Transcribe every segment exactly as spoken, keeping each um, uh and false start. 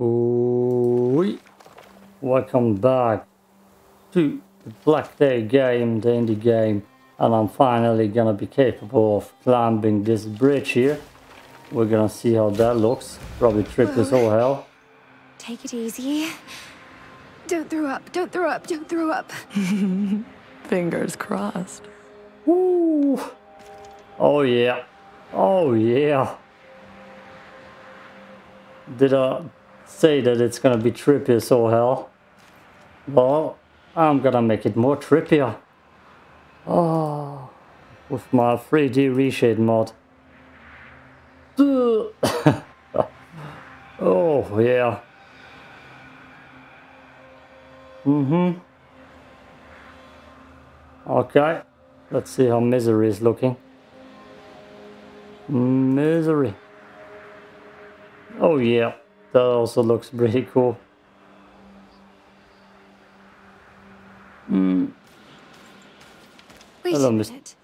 Ooh, welcome back to the Blacktail game, the indie game, and I'm finally gonna be capable of climbing this bridge here. We're gonna see how that looks. Probably trip this whole hell. Take it easy. Don't throw up, don't throw up, don't throw up. Fingers crossed. Ooh. Oh yeah. Oh yeah. Did I say that it's gonna be trippy as all hell? Well, I'm gonna make it more trippier. Oh, with my three D Reshade mod. Oh yeah. Mm-hmm. Okay. Let's see how misery is looking. Misery. Oh yeah, that also looks pretty cool. Mm. Wait Hello, a minute.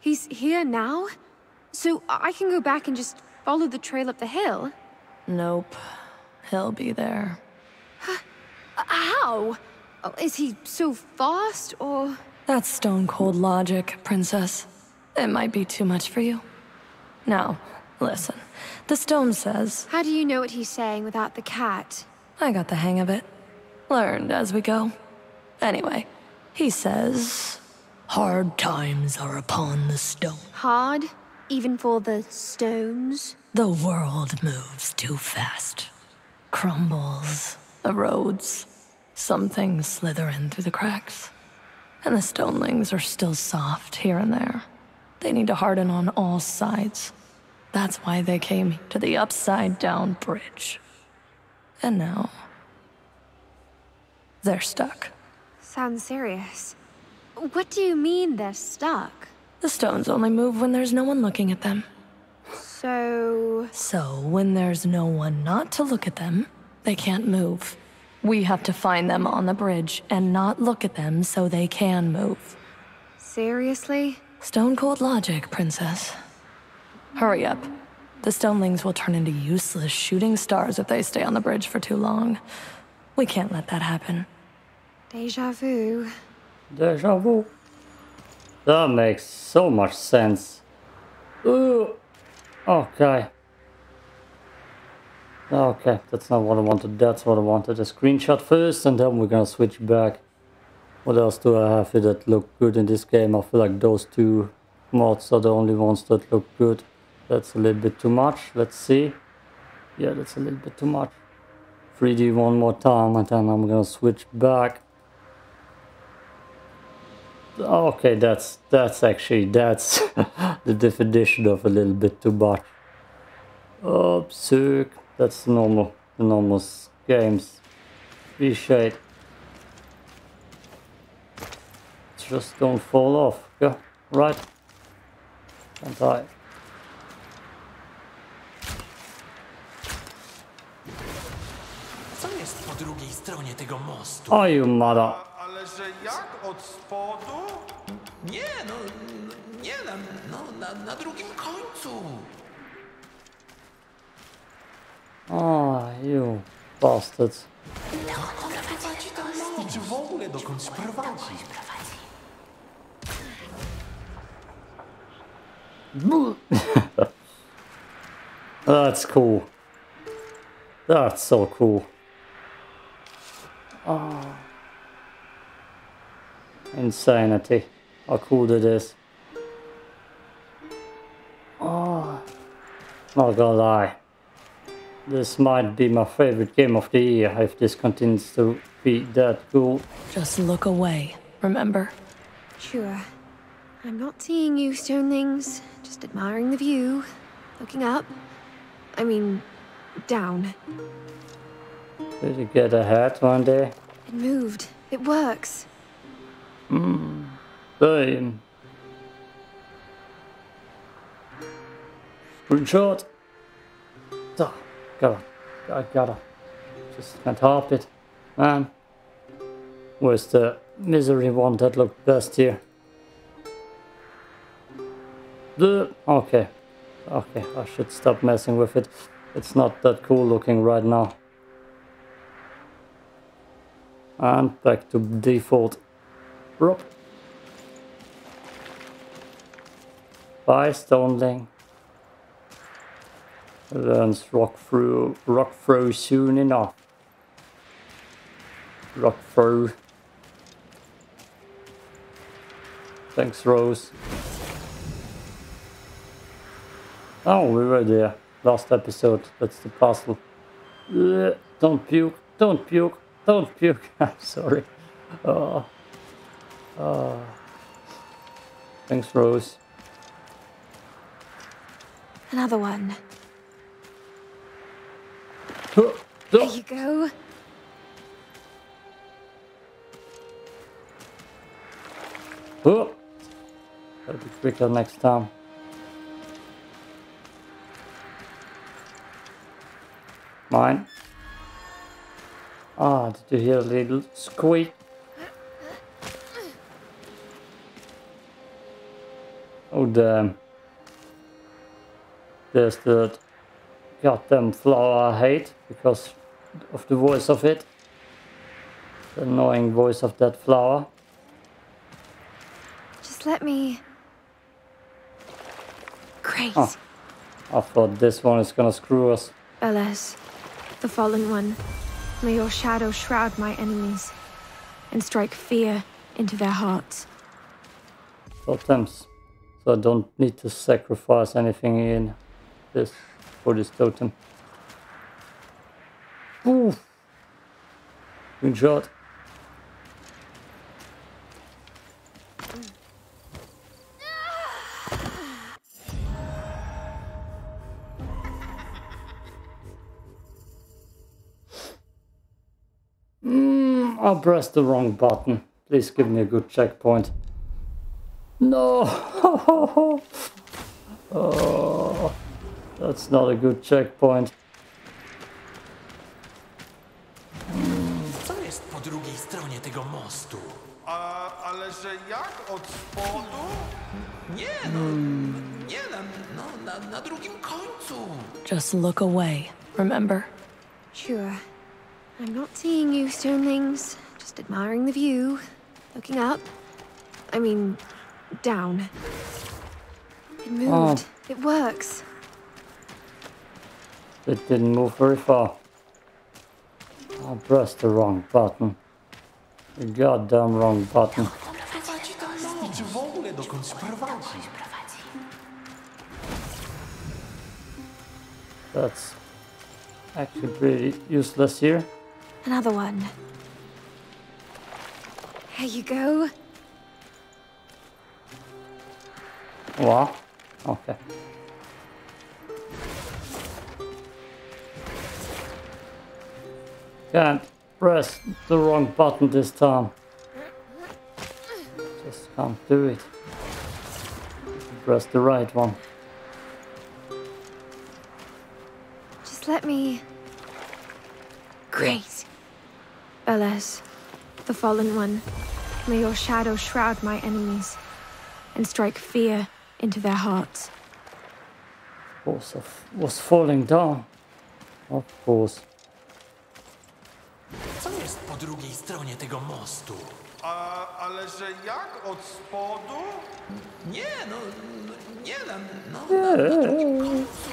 He's here now? So I can go back and just follow the trail up the hill? Nope. He'll be there. Huh? How? Is he so fast, or...? That's stone-cold logic, Princess. It might be too much for you. Now, listen. The stone says... How do you know what he's saying without the cat? I got the hang of it. Learned as we go. Anyway, he says... Hard times are upon the stone. Hard? Even for the stones? The world moves too fast. Crumbles, erodes. Some things slither in through the cracks. And the Stonelings are still soft here and there. They need to harden on all sides. That's why they came to the Upside-Down Bridge. And now... they're stuck. Sounds serious. What do you mean they're stuck? The stones only move when there's no one looking at them. So... So, when there's no one not to look at them, they can't move. We have to find them on the bridge and not look at them so they can move. Seriously? Stone-cold logic, Princess. Hurry up. The Stonelings will turn into useless shooting stars if they stay on the bridge for too long. We can't let that happen. Déjà vu. Déjà vu. That makes so much sense. Ooh. Okay. Okay, that's not what I wanted, that's what I wanted. A screenshot first, and then we're gonna switch back. What else do I have here that look good in this game? I feel like those two mods are the only ones that look good. That's a little bit too much, let's see. Yeah, that's a little bit too much. three D one more time, and then I'm gonna switch back. Okay, that's, that's actually, that's the definition of a little bit too much. Oh, sick. That's normal, normal games. Reshade. Just don't fall off. Yeah, right. Don't die. Oh, you mother. Oh, you bastards. That's cool. That's so cool. Oh. Insanity. How cool that is. Oh. Not gonna lie. This might be my favorite game of the year, if this continues to be that cool. Just look away, remember? Sure. I'm not seeing you, Stonelings. Just admiring the view. Looking up. I mean, down. Did you get a hat one day? It moved. It works. Hmm. Same. Screenshot. So. Gotta, I gotta, just can't help it, man. Where's the misery one that looked best here? The okay, okay, I should stop messing with it. It's not that cool looking right now. and back to default rope. Bye, Stoneling. Learns rock through rock throw soon enough. Rock throw. Thanks, Rose. Oh, we were there last episode. That's the puzzle. Ugh, don't puke! Don't puke! Don't puke! I'm sorry. Oh. Oh. Thanks, Rose. Another one. There you go. Oh. Gotta be quicker next time. Mine. Ah, did you hear a little squeak? Oh damn. There's the goddamn flower I hate because of the voice of it. The annoying voice of that flower. Just let me... Great. Oh. I thought this one is gonna screw us. Alas, the fallen one. May your shadow shroud my enemies and strike fear into their hearts. Totems. So I don't need to sacrifice anything in this for this totem. Ooh. Good shot. Mm, I pressed the wrong button. Please give me a good checkpoint. No! Oh. That's not a good checkpoint. Co jest po drugiej stronie tego mostu? A, ale że jak? Od spodu? Nie, no, nie, no, na, na drugim końcu. Just look away, remember? Sure. I'm not seeing you, Stonelings. Just admiring the view. Looking up. I mean, down. It moved. Oh. It works. It didn't move very far. I pressed the wrong button. The goddamn wrong button. That's actually pretty useless here. Another one. There you go. Wow. Okay. Can't press the wrong button this time. Just can't do it. Press the right one. Just let me... Great. Alas, the fallen one. May your shadow shroud my enemies and strike fear into their hearts. Of course, I was falling down. Of course. Co jest po drugiej stronie tego mostu? A, ale że jak? Od spodu? Nie, no, nie, no, no, na drugim końcu.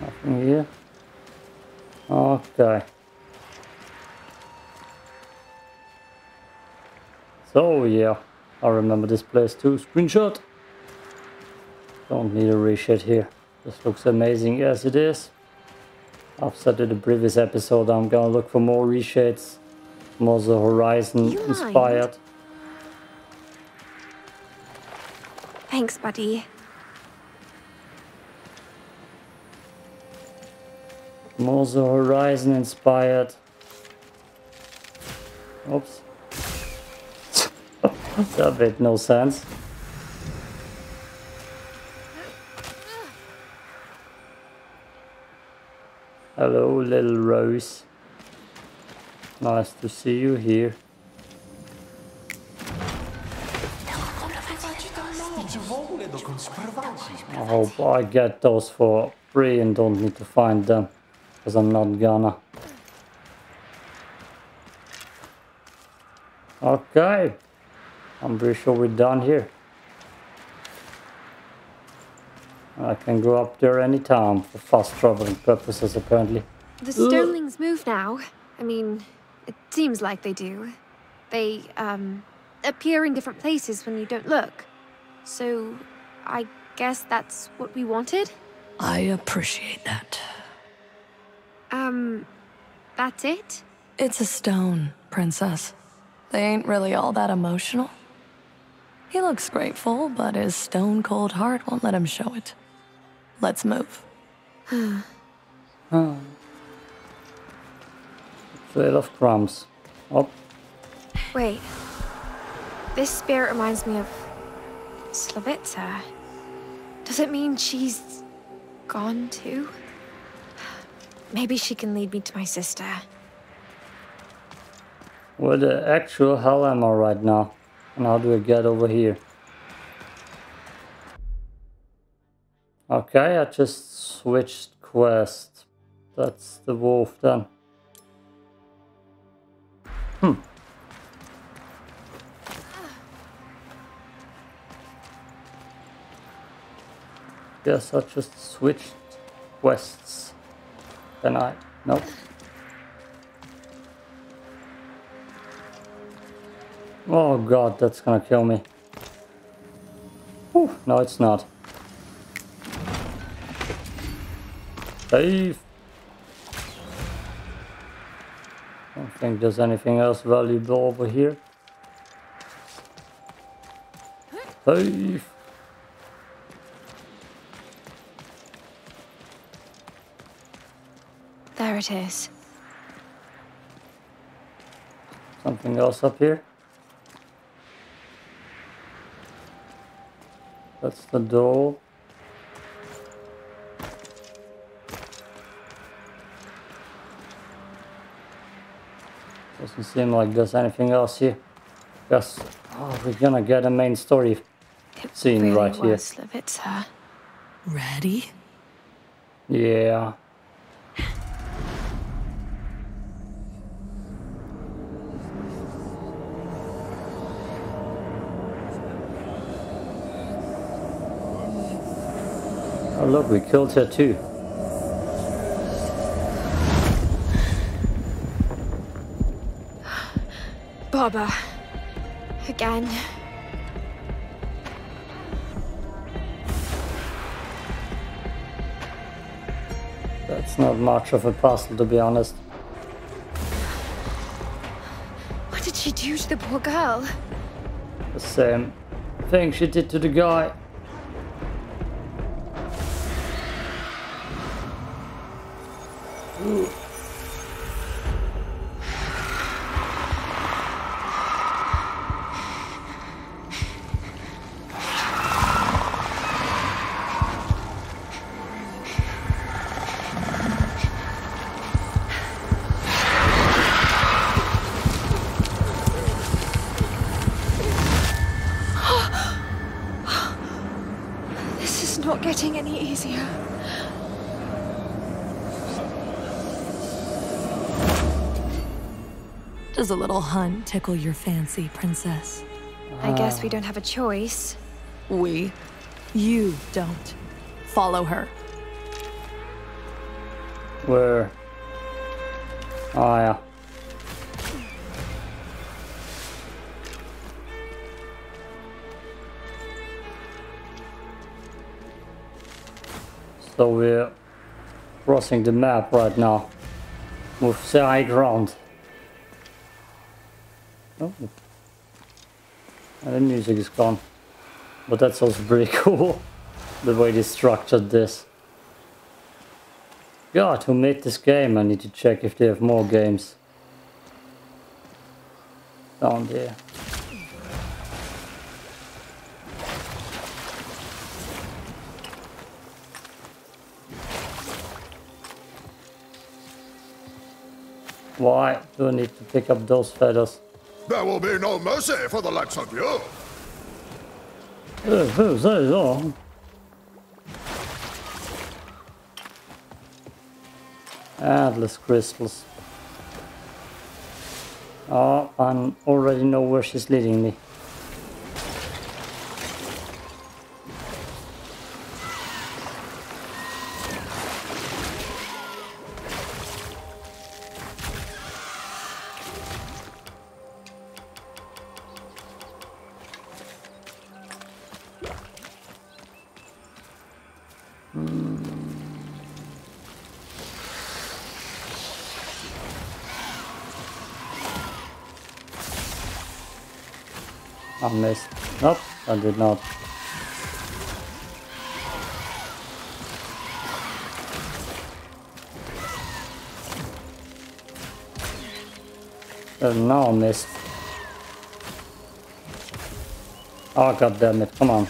Nothing here. Okay. So yeah, I remember this place too. Screenshot. Don't need a reshade here. This looks amazing as it is. I've said in the previous episode I'm gonna look for more reshades, more the Horizon inspired. Thanks, buddy. More the Horizon inspired. Oops. That made no sense. Hello, little Rose. Nice to see you here. I hope I get those for free and don't need to find them. Because I'm not gonna. Okay. I'm pretty sure we're done here. I can go up there anytime for fast traveling purposes, apparently. The Stonelings move now. I mean, it seems like they do. They, um, appear in different places when you don't look. So, I guess that's what we wanted? I appreciate that. Um, that's it? It's a stone, Princess. They ain't really all that emotional. He looks grateful, but his stone-cold heart won't let him show it. Let's move. Oh. Trail of crumbs. Up. Wait. This spirit reminds me of Slavica. Does it mean she's gone too? Maybe she can lead me to my sister. Where the actual hell am I right now? And how do I get over here? Okay, I just switched quest. That's the wolf then. Hmm. Guess I just switched quests. Can I? Nope. Oh god, that's gonna kill me. Whew, no, it's not. Save. Don't think there's anything else valuable over here. Save. There it is. Something else up here? That's the door. Doesn't seem like there's anything else here. Yes. Oh, we're gonna get a main story scene really right here. Slavica. Ready? Yeah. Oh look, we killed her too. Baba. Again. That's not much of a puzzle, to be honest. What did she do to the poor girl? The same thing she did to the guy. Ooh. This is not getting any easier. Does a little hunt tickle your fancy, Princess? I guess we don't have a choice. We? You don't. Follow her. Where? Oh, yeah. So we're crossing the map right now. Move side round. Oh, and the music is gone, but that's also pretty cool, the way they structured this. God, who made this game? I need to check if they have more games. Down there. Why do I need to pick up those feathers? There will be no mercy for the likes of you. Atlas crystals. Oh, I already know where she's leading me. I missed. Nope, I did not. Oh, now I missed. Oh, god damn it, come on.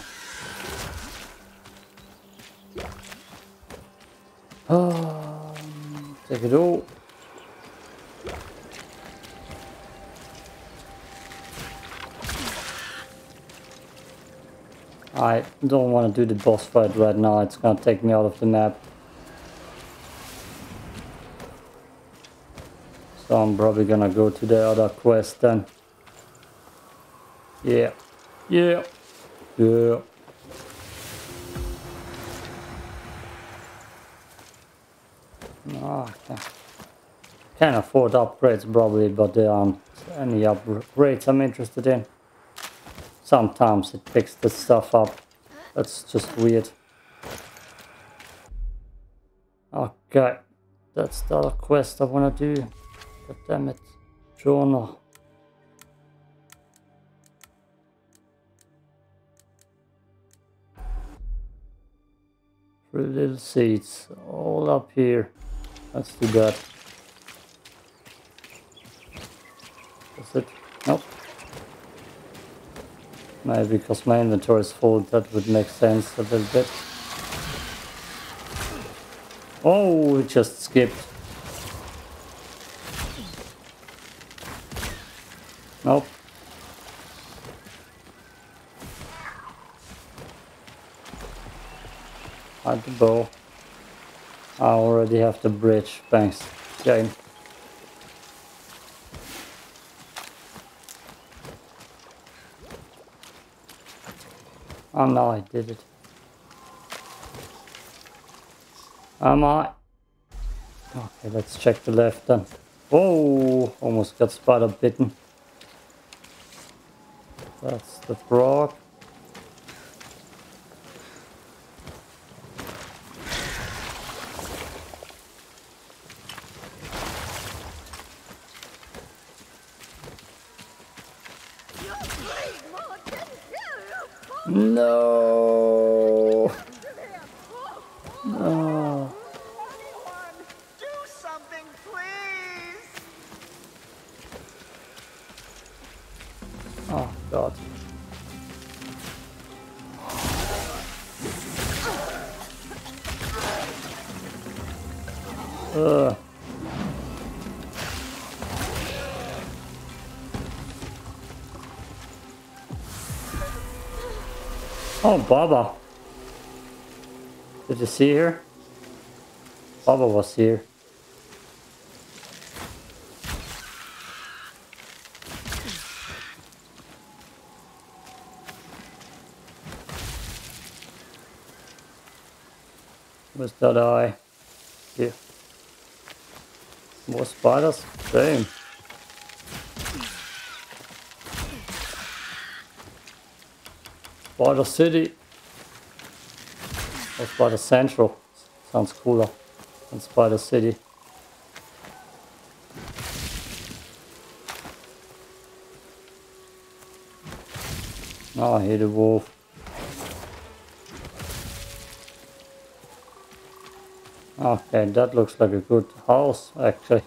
Um, take it all. I don't want to do the boss fight right now, it's gonna take me out of the map. So I'm probably gonna go to the other quest then. Yeah. Yeah. Yeah. Oh, I can't afford upgrades probably, but there aren't any upgrades I'm interested in. Sometimes it picks this stuff up. That's just weird. Okay. That's the other quest I want to do. God damn it. Journal. Three little seeds. All up here. Let's do that. That's it. Nope. Maybe because my inventory is full, that would make sense a little bit. Oh, we just skipped. Nope. Hide the bow. I already have the bridge. Thanks, game. Oh no, I did it. Am I? Okay, let's check the left then. Whoa, almost got spider bitten. That's the frog. No. No. Do something, please. Oh god. Ugh. Oh, Baba. Did you see her? Baba was here. Where's that eye? Here. More spiders? Same. By the city, or by the central, sounds cooler. It's by the city. Oh, I hear the wolf. Okay, that looks like a good house, actually.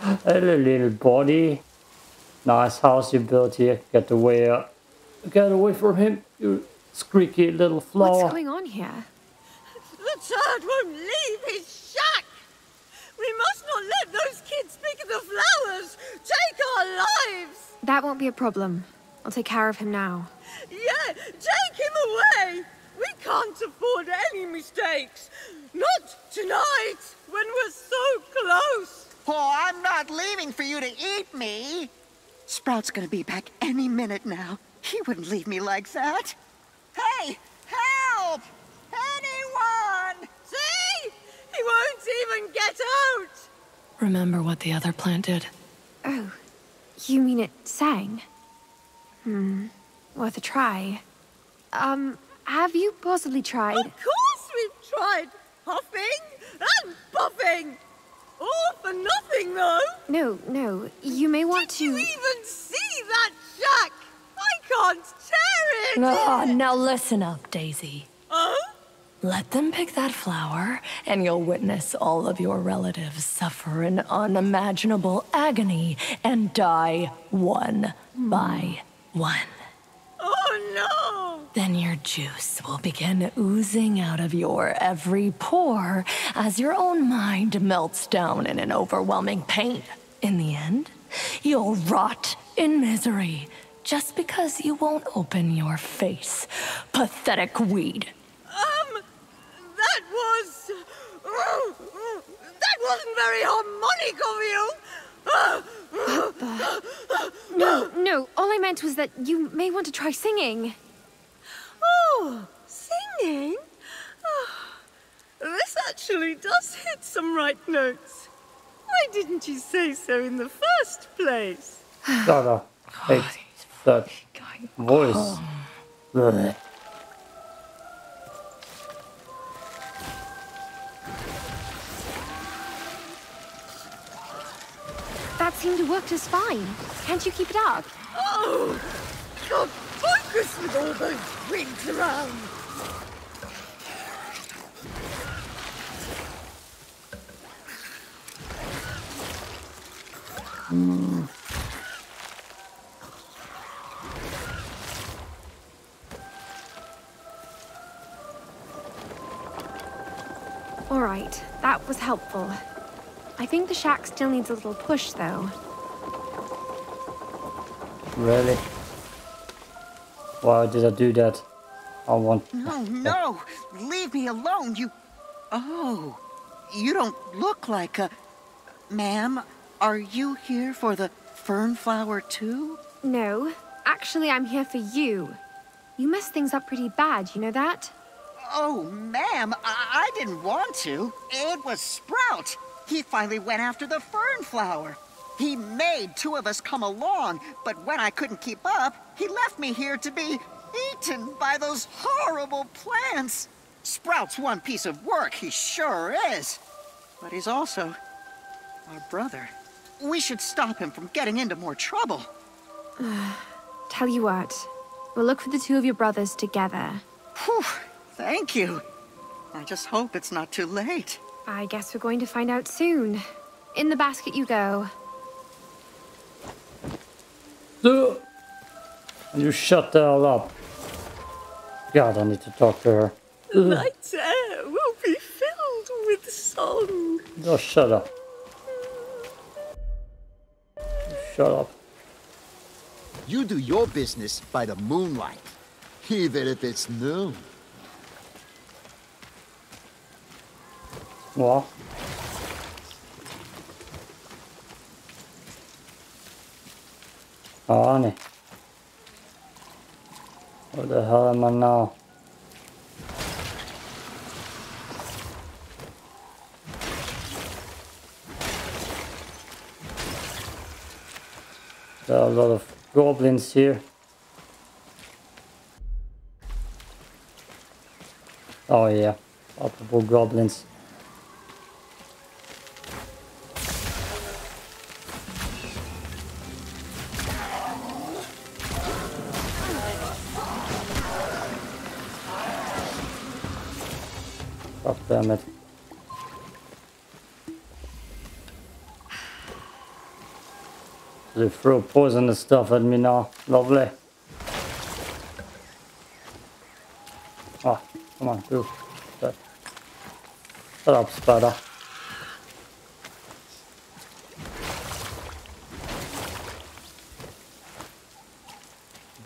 Hello, little body. Nice house you built here. Get away, uh, get away from him. You squeaky little flower. What's going on here? The child won't leave his shack. We must not let those kids speak of the flowers. Take our lives. That won't be a problem. I'll take care of him now. Yeah, take him away. We can't afford any mistakes. Not tonight. when we're so close? Oh, I'm not leaving for you to eat me. Sprout's gonna be back any minute now. He wouldn't leave me like that. Hey, help! Anyone! See? He won't even get out! Remember what the other plant did? Oh, you mean it sang? Hmm, worth a try. Um, have you possibly tried? Of course we've tried! Huffing and puffing! All for nothing, though! No, no, you may want to... Did you even see that shack? I can't tear it! Oh, now listen up, Daisy. Oh? Let them pick that flower, and you'll witness all of your relatives suffer an unimaginable agony and die one mm. by one. Oh, no! Then your juice will begin oozing out of your every pore as your own mind melts down in an overwhelming pain. In the end, you'll rot in misery just because you won't open your face. Pathetic weed. Um, that was... Oh, oh, that wasn't very harmonic of you! Papa. No, no, all I meant was that you may want to try singing. Oh, singing? Oh, this actually does hit some right notes. Why didn't you say so in the first place? God, oh, that voice. Oh. That seemed to work just fine. Can't you keep it up? Oh! Can't focus with all those winds around! Mm. All right, that was helpful. I think the shack still needs a little push, though. Really? Why did I do that? I want... No, no! Leave me alone, you... Oh, you don't look like a... Ma'am, are you here for the fern flower, too? No, actually I'm here for you. You messed things up pretty bad, you know that? Oh, ma'am, I, I didn't want to. It was Sprout. He finally went after the fern flower. He made two of us come along, but when I couldn't keep up, he left me here to be eaten by those horrible plants. Sprout's one piece of work, he sure is. But he's also our brother. We should stop him from getting into more trouble. Tell you what, we'll look for the two of your brothers together. Whew, thank you. I just hope it's not too late. I guess we're going to find out soon. In the basket you go. And you shut the hell up. God, I need to talk to her. The night's air will be filled with song. No, shut up. Shut up. You do your business by the moonlight, even if it's noon. What? Oh, no. Where the hell am I now? There are a lot of goblins here. Oh yeah, multiple goblins. Damn it. They throw poisonous stuff at me now. Lovely. Ah, come on, do that. Shut up, spider.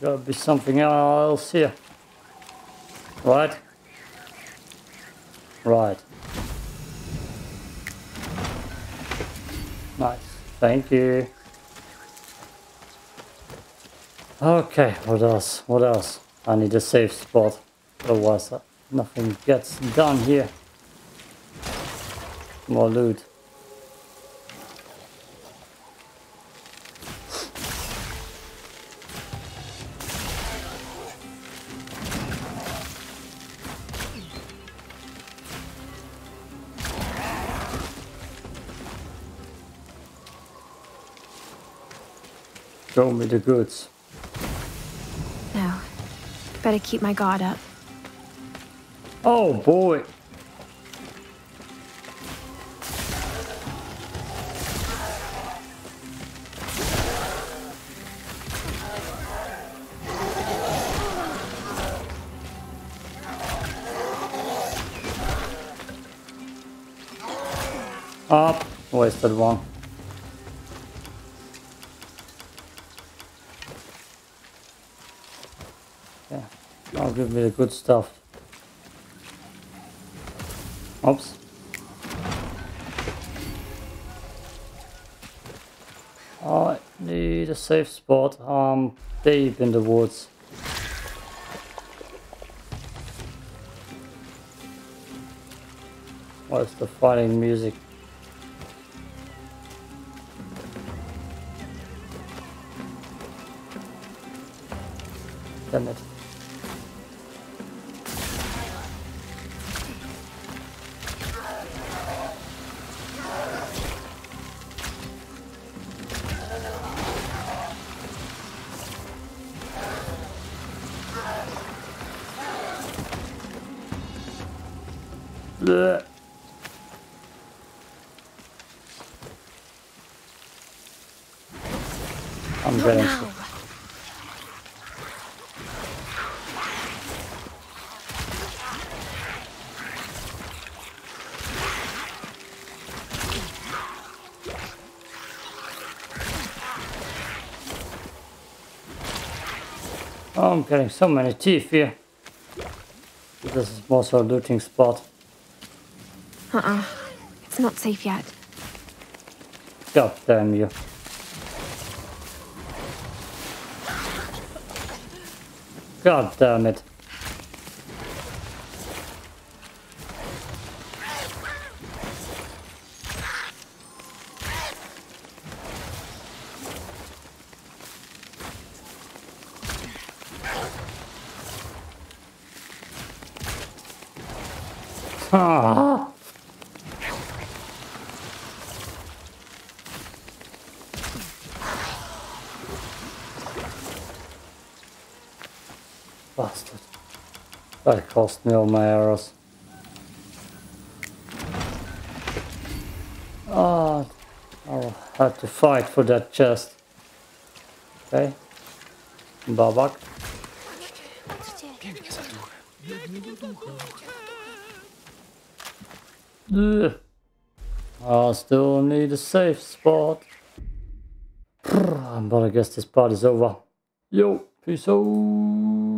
Gotta be something else here. Right? Right. Nice. Thank you. Okay, what else? What else? I need a safe spot. Otherwise, nothing gets done here. More loot. Show me the goods. No. Better keep my guard up. Oh boy. Up. Wasted one. Give me the good stuff. Oops. I need a safe spot. I'm deep in the woods. What's the fighting music? Damn it. I'm getting sick. Oh, I'm getting so many teeth here. This is most of a looting spot. Uh-uh. It's not safe yet. God damn you. God damn it. Ah. Bastard. That cost me all my arrows. Ah, oh, I'll have to fight for that chest. Okay. Babak. I still need a safe spot. But I guess this part is over. Yo, peace out.